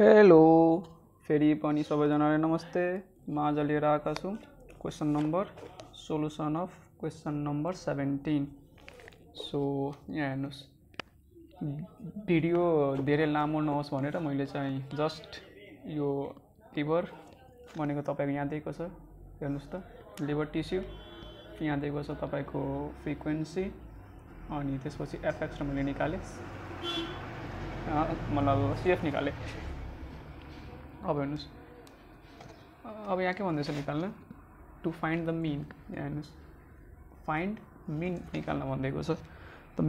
Hello फेरि पनि सबैजनालाई नमस्ते। म आज लिएर आएको छु question number solution of question number 17। So यहाँ हेर्नुस्, भिडियो धेरै लामो नहोस् भनेर मैले चाहिँ जस्ट यो लिभर भनेको तपाईको यहाँ दिएको छ, हेर्नुस् त। लिभर टिश्यू यहाँ दिएको छ तपाईको फ्रिक्वेन्सी, अनि त्यसपछि एफएक्स मैले निकाले, मतलब सीएफ निकाले। अब हेन, अब यहाँ के भन्दैछ निकाल्न, टू फाइंड द मीन। यहाँ हेन, फाइंड मीन निकाल्न भन्दैको छ। त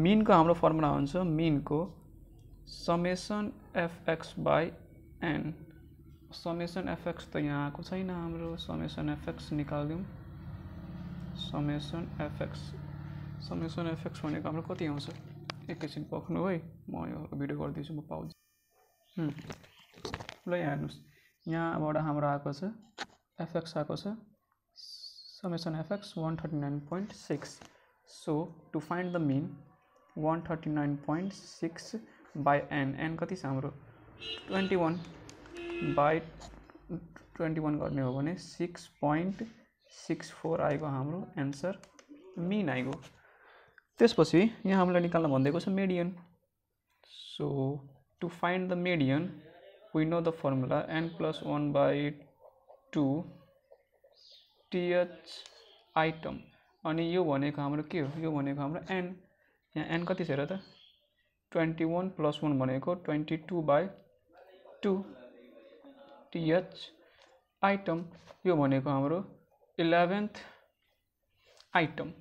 मीन को हाम्रो फर्मुला हुन्छ, मीन को summation FX by n. Summation fx तो यहाँ आएको छैन हाम्रो, समेसन एफएक्स निकाल्यौं। समेसन एफएक्स, समेसन एफएक्स भनेको हाम्रो कति आउँछ, एकैछिन पक्नु है, म यो भिडियो गर्दैछु, म पाउँछु ल। यहाँ हेर्नुस्, यहाँबाट हाम्रो आएको छ एफएक्स आएको छ summation fx 139.6। So to find the mean 139.6 by n. N कति छ हाम्रो, 21/21 गर्ने हो भने 6.64 आएको हाम्रो एन्सर, मीन आएको। त्यसपछि यहाँ हामीलाई निकाल्न भन्दैको छ median. So to find the median we know the formula n+1/2 th item. अनि यो भनेको हाम्रो के हो, यो भनेको हाम्रो n। यहाँ n कति छ र त, 21+1 भनेको 22/2 th आइटम। यो भनेको हाम्रो 11th आइटम।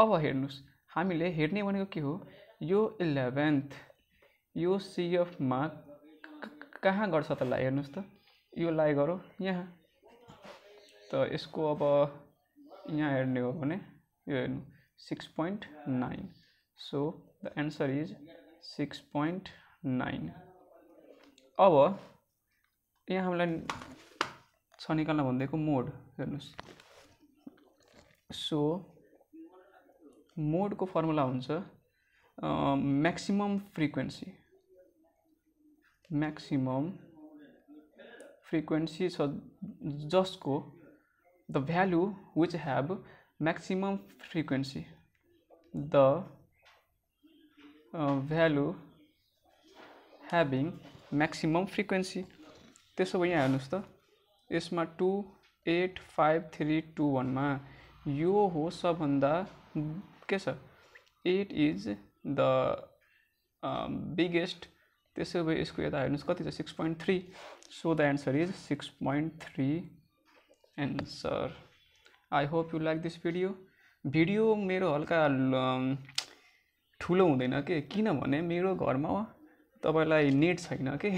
अब हेर्नुस्, हामीले हेर्ने भनेको के हो, यो 11th, यो सीएफ मा कहाँ गर्छ त, ला हेर्नुस् त, यो ला गरौ यहाँ। त यसको अब यहाँ हेर्ने हो भने यो हेर्नु 6.9। So the answer is 6.9। अब यहाँ हामीलाई छ निकाल्न भन्दैको मोड, हेर्नुस्। सो मोड को फर्मुला हुन्छ मैक्सिमम फ्रिक्वेन्सी। मैक्सिमम फ्रिक्वेन्सी जसको the value which have maximum frequency, the value having maximum frequency. त्यसो भए यहाँ हेर्नुस् त, यसमा 2, 8, 5, 3, 2, 1 मा यो हो सबभन्दा के छ, 8 इज द बिगेस्ट। त्यसो भए यसको यता हेर्नुहोस् कति छ, 6.3। So the answer is 6.3 answer. I hope you like this video. Video मेरो हल्का ठुलो हुँदैन के, किनभने मेरो घरमा तपाईलाई नेट छैन के,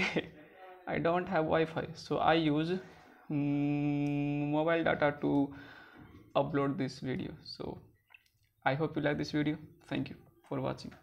I don't have wifi. So I use mobile data to upload this video. So I hope you like this video. Thank you for watching.